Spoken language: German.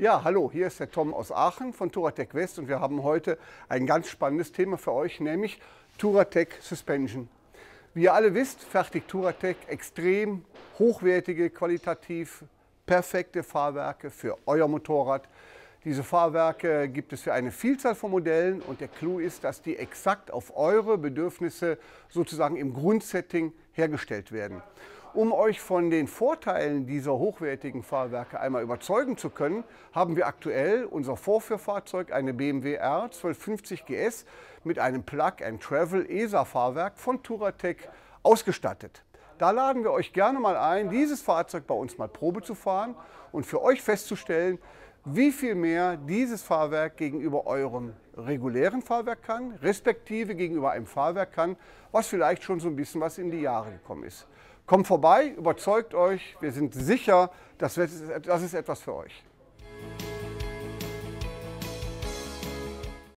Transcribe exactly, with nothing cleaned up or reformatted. Ja, hallo, hier ist der Tom aus Aachen von Touratech West und wir haben heute ein ganz spannendes Thema für euch, nämlich Touratech Suspension. Wie ihr alle wisst, fertigt Touratech extrem hochwertige, qualitativ perfekte Fahrwerke für euer Motorrad. Diese Fahrwerke gibt es für eine Vielzahl von Modellen und der Clou ist, dass die exakt auf eure Bedürfnisse sozusagen im Grundsetting hergestellt werden. Um euch von den Vorteilen dieser hochwertigen Fahrwerke einmal überzeugen zu können, haben wir aktuell unser Vorführfahrzeug, eine B M W R zwölfhundertfünfzig G S mit einem Plug-and-Travel-E S A-Fahrwerk von Touratech ausgestattet. Da laden wir euch gerne mal ein, dieses Fahrzeug bei uns mal Probe zu fahren und für euch festzustellen, wie viel mehr dieses Fahrwerk gegenüber eurem regulären Fahrwerk kann, respektive gegenüber einem Fahrwerk kann, was vielleicht schon so ein bisschen was in die Jahre gekommen ist. Kommt vorbei, überzeugt euch, wir sind sicher, das ist etwas für euch.